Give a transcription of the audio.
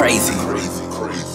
crazy.